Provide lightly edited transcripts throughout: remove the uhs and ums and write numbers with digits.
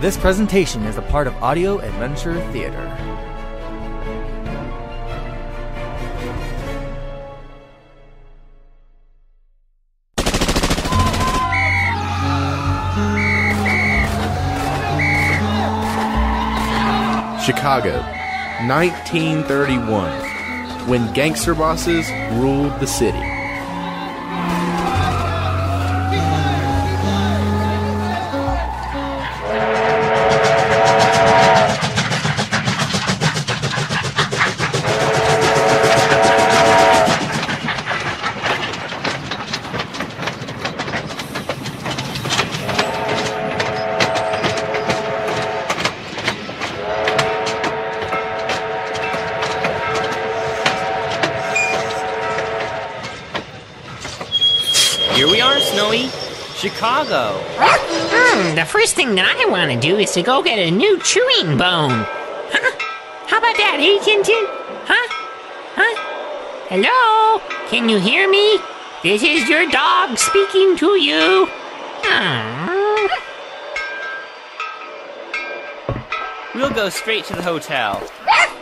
This presentation is a part of Audio Adventure Theater. Chicago, 1931, when gangster bosses ruled the city. Chicago. The first thing that I want to do is to go get a new chewing bone. Huh? How about that, eh, Tintin? Huh? Huh? Hello? Can you hear me? This is your dog speaking to you. Aww. We'll go straight to the hotel.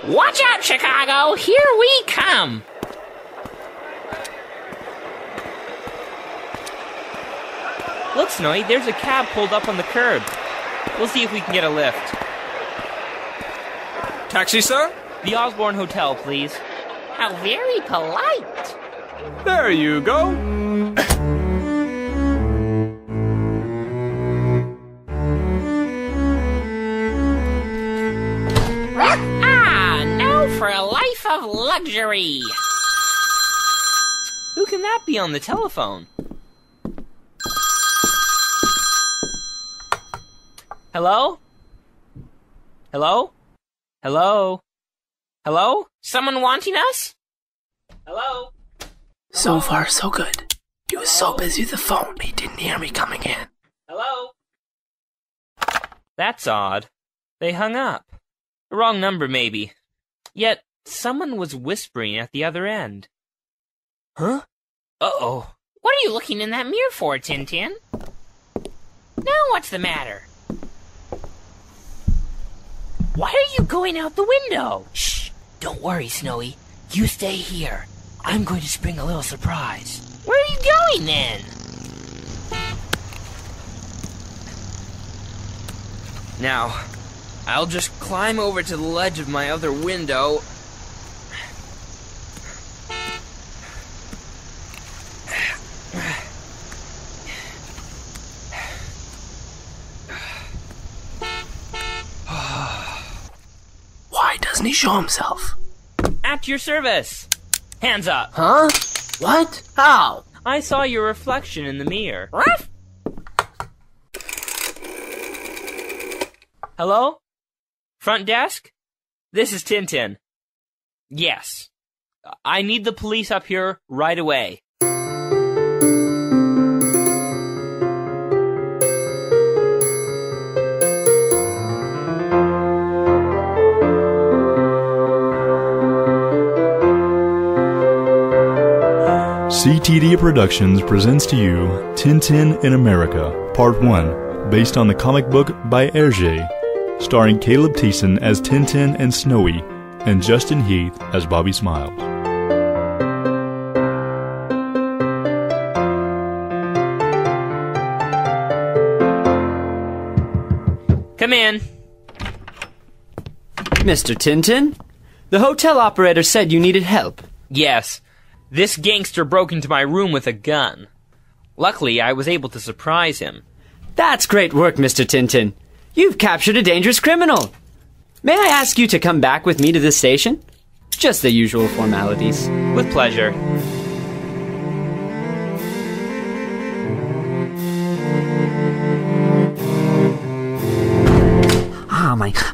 Watch out, Chicago! Here we come! Look, Snowy, there's a cab pulled up on the curb. We'll see if we can get a lift. Taxi, sir? The Osborne Hotel, please. How very polite. There you go. Now for a life of luxury. Who can that be on the telephone? Hello? Hello? Hello? Hello? Someone wanting us? Hello? So far, so good. He was so busy with the phone, he didn't hear me coming in. Hello? That's odd. They hung up. The wrong number, maybe. Yet, someone was whispering at the other end. Huh? Uh-oh. What are you looking in that mirror for, Tintin? Now what's the matter? Why are you going out the window? Shh! Don't worry, Snowy. You stay here. I'm going to spring a little surprise. Where are you going, then? Now, I'll just climb over to the ledge of my other window. He show himself. At your service. Hands up. Huh? What? How? I saw your reflection in the mirror. What? Hello? Front desk? This is Tintin. Yes. I need the police up here right away. TD Productions presents to you Tintin in America, Part 1, based on the comic book by Hergé, starring Caleb Thiessen as Tintin and Snowy, and Justin Heath as Bobby Smiles. Come in. Mr. Tintin, the hotel operator said you needed help. Yes. This gangster broke into my room with a gun. Luckily, I was able to surprise him. That's great work, Mr. Tintin. You've captured a dangerous criminal. May I ask you to come back with me to the station? Just the usual formalities. With pleasure.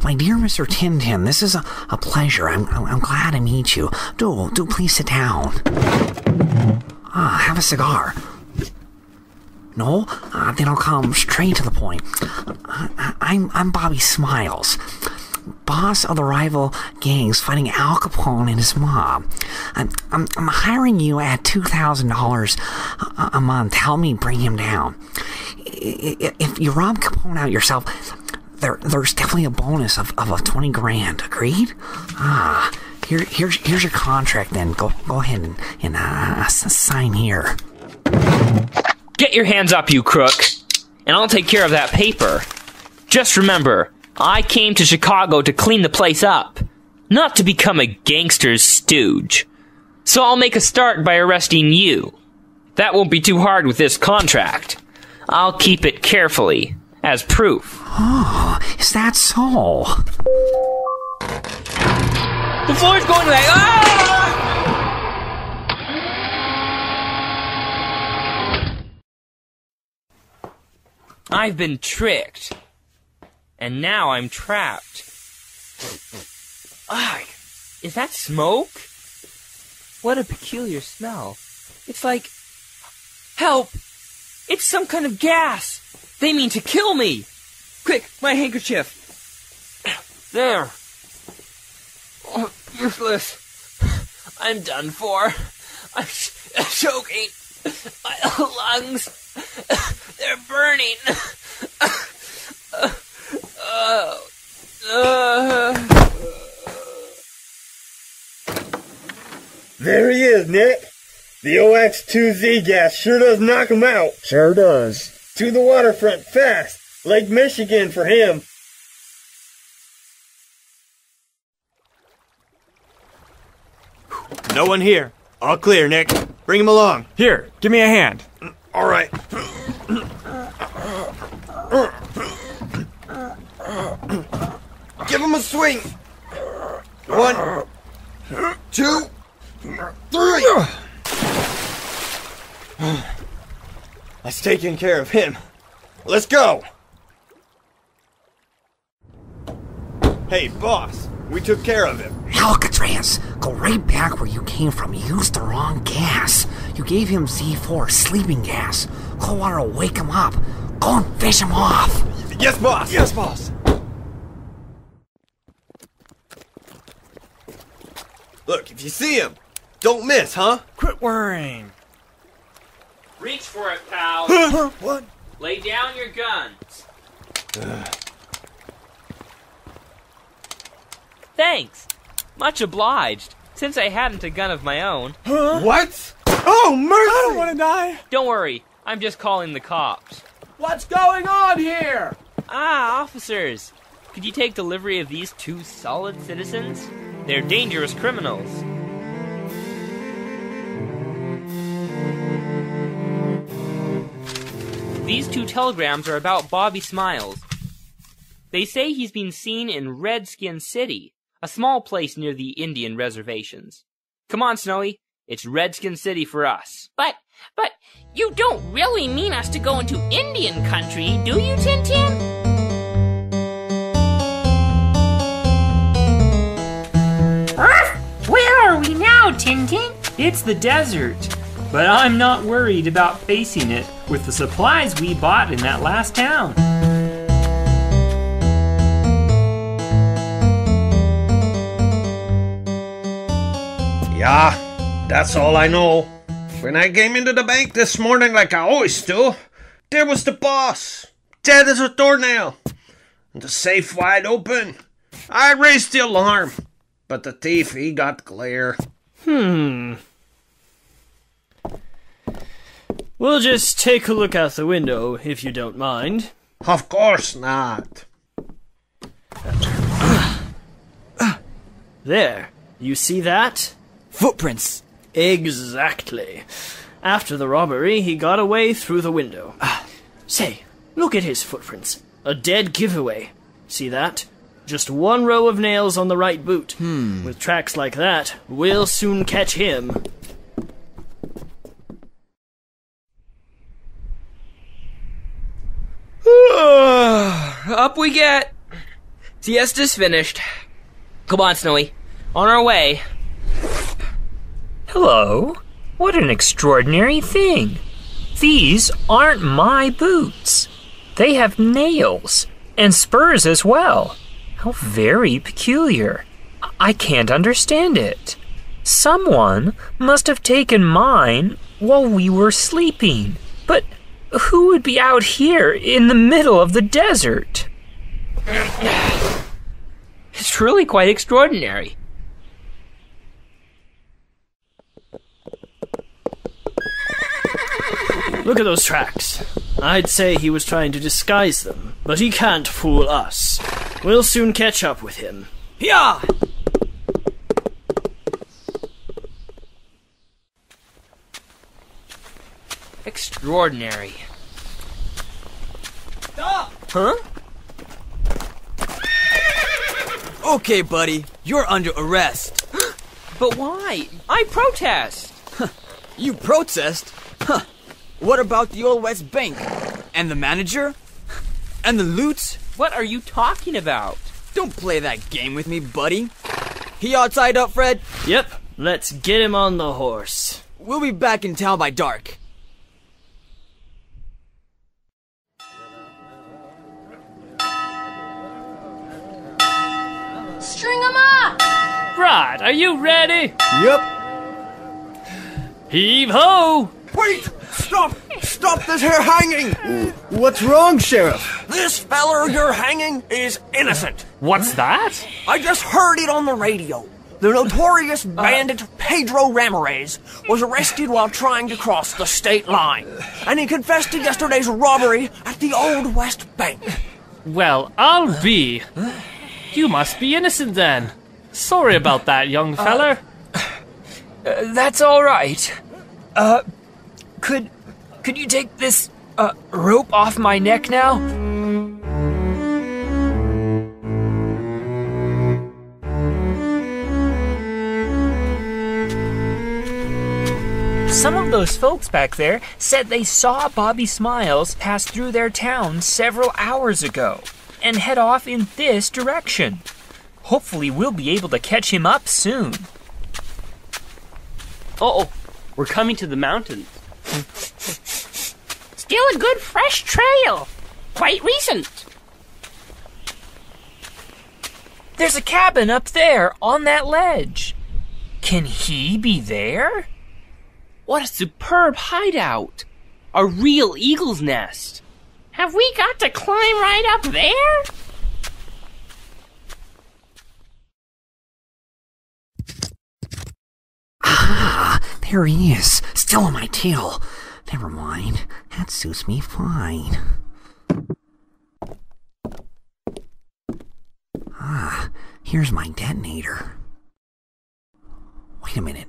My dear Mr. Tintin, this is a pleasure. I'm glad to meet you. Do please sit down. Have a cigar. No? Then I'll come straight to the point. I'm Bobby Smiles, boss of the rival gangs fighting Al Capone and his mob. I'm hiring you at $2,000 a month. Help me bring him down. If you rob Capone out yourself, there's definitely a bonus of $20,000. Agreed? Ah, here's your contract then. Go ahead and sign here. Get your hands up, you crook, and I'll take care of that paper. Just remember, I came to Chicago to clean the place up, not to become a gangster's stooge. So I'll make a start by arresting you. That won't be too hard with this contract. I'll keep it carefully, as proof. Oh, is that so? The floor's going away! Ah! I've been tricked, and now I'm trapped. Ugh, is that smoke? What a peculiar smell. It's like... Help! It's some kind of gas! They mean to kill me! Quick, my handkerchief! There! Oh, useless. I'm done for. I'm choking. My lungs, they're burning. There he is, Nick. The OX2Z gas sure does knock him out. Sure does. To the waterfront fast. Lake Michigan for him. No one here. All clear, Nick. Bring him along. Here, give me a hand. All right. Give him a swing. 1, 2, 3. That's taking care of him. Let's go. Hey, boss. We took care of him. Alcatraz, go right back where you came from. You used the wrong gas. You gave him Z4, sleeping gas. Cold water will wake him up. Go and fish him off. Yes, boss. Yes, boss. Look, if you see him, don't miss, huh? Quit worrying. Reach for it, pal. What? Lay down your guns. Thanks. Much obliged, since I hadn't a gun of my own. Huh? What? Oh, mercy! I don't want to die! Don't worry, I'm just calling the cops. What's going on here? Ah, officers. Could you take delivery of these two solid citizens? They're dangerous criminals. These two telegrams are about Bobby Smiles. They say he's been seen in Redskin City, a small place near the Indian reservations. Come on, Snowy. It's Redskin City for us. But you don't really mean us to go into Indian country, do you, Tintin? Where are we now, Tintin? It's the desert, but I'm not worried about facing it with the supplies we bought in that last town. Yeah, that's all I know. When I came into the bank this morning like I always do, there was the boss, dead as a doornail, and the safe wide open. I raised the alarm, but the thief, he got clear. We'll just take a look out the window, if you don't mind. Of course not. There, you see that? Footprints! Exactly. After the robbery, he got away through the window. Say, look at his footprints. A dead giveaway. See that? Just one row of nails on the right boot. With tracks like that, we'll soon catch him. Up we get. Siesta's finished. Come on, Snowy. On our way. Hello. What an extraordinary thing. These aren't my boots. They have nails and spurs as well. How very peculiar. I can't understand it. Someone must have taken mine while we were sleeping. But who would be out here in the middle of the desert? It's truly quite extraordinary. Look at those tracks. I'd say he was trying to disguise them, but he can't fool us. We'll soon catch up with him. Hyah! Extraordinary. Stop! Huh? Okay, buddy. You're under arrest. But why? I protest! You protest? Huh. What about the Old West Bank? And the manager? And the loot? What are you talking about? Don't play that game with me, buddy. He all tied up, Fred? Yep. Let's get him on the horse. We'll be back in town by dark. String him up! Right, are you ready? Yep. Heave ho! Wait! Stop! Stop this here hanging! What's wrong, Sheriff? This feller you're hanging is innocent. What's that? I just heard it on the radio. The notorious bandit Pedro Ramirez was arrested while trying to cross the state line, and he confessed to yesterday's robbery at the Old West Bank. Well, I'll be. You must be innocent then. Sorry about that, young feller. That's all right. Could you take this, rope off my neck now? Some of those folks back there said they saw Bobby Smiles pass through their town several hours ago and head off in this direction. Hopefully we'll be able to catch him up soon. Uh-oh, we're coming to the mountains. Still a good fresh trail. Quite recent. There's a cabin up there on that ledge. Can he be there? What a superb hideout. A real eagle's nest. Have we got to climb right up there? Ah, there he is, still on my tail. Never mind, that suits me fine. Ah, here's my detonator. Wait a minute,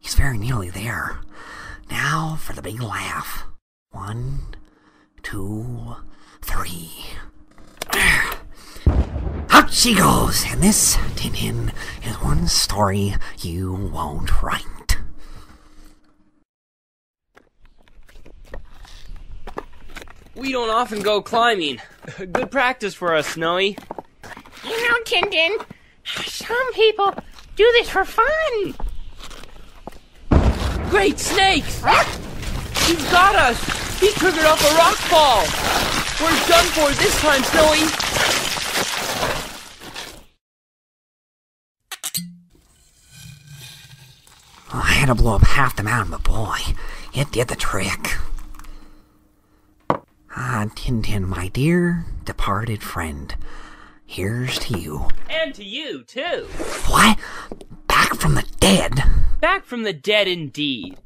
he's very nearly there. Now for the big laugh. 1, 2, 3. Up she goes, and this, Tintin, is one story you won't write. We don't often go climbing. Good practice for us, Snowy. You know, Tintin, some people do this for fun. Great snakes! He's got us! He triggered off a rock fall! We're done for this time, Snowy! Oh, I had to blow up half the mountain, but boy, it did the trick. Ah, Tintin, my dear departed friend, here's to you. And to you, too. What? Back from the dead? Back from the dead, indeed.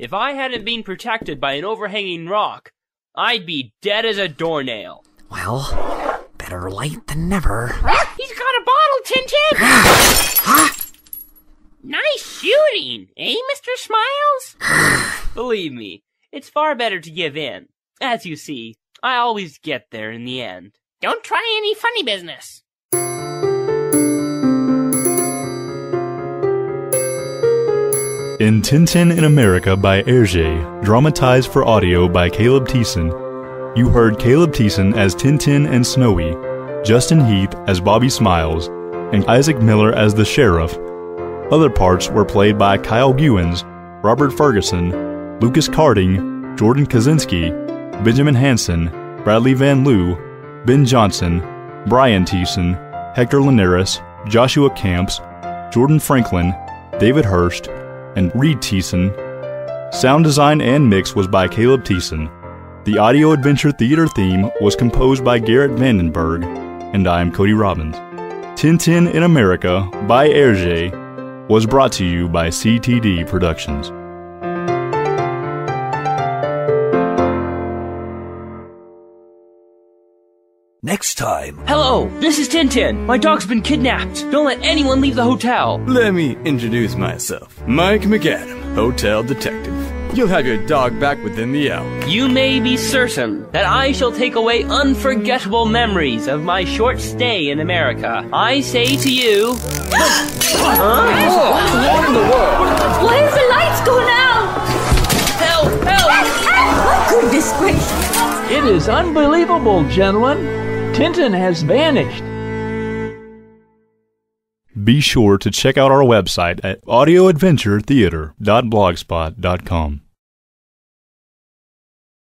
If I hadn't been protected by an overhanging rock, I'd be dead as a doornail. Well, better late than never. He's got a bottle, Tintin! Huh? Nice shooting, eh, Mr. Smiles? Believe me, it's far better to give in. As you see, I always get there in the end. Don't try any funny business. In Tintin in America by Hergé, dramatized for audio by Caleb Thiessen. You heard Caleb Thiessen as Tintin and Snowy, Justin Heath as Bobby Smiles, and Isaac Miller as the sheriff. Other parts were played by Kyle Gewens, Robert Ferguson, Lucas Carding, Jordan Kaczynski, Benjamin Hansen, Bradley Van Luu, Ben Johnson, Brian Teeson, Hector Linares, Joshua Camps, Jordan Franklin, David Hurst, and Reed Teeson. Sound design and mix was by Caleb Tyson. The Audio Adventure Theater theme was composed by Garrett Vandenberg. and I am Cody Robbins. Tintin in America by Hergé was brought to you by TD Productions. Next time. Hello, this is Tintin. My dog's been kidnapped. Don't let anyone leave the hotel. Let me introduce myself. Mike McAdam, hotel detective. You'll have your dog back within the hour. You may be certain that I shall take away unforgettable memories of my short stay in America. I say to you... What in the world? Why is the lights go now? Help! Help! Help! Goodness gracious! It is unbelievable, gentlemen. Tintin has vanished. Be sure to check out our website at audioadventuretheater.blogspot.com.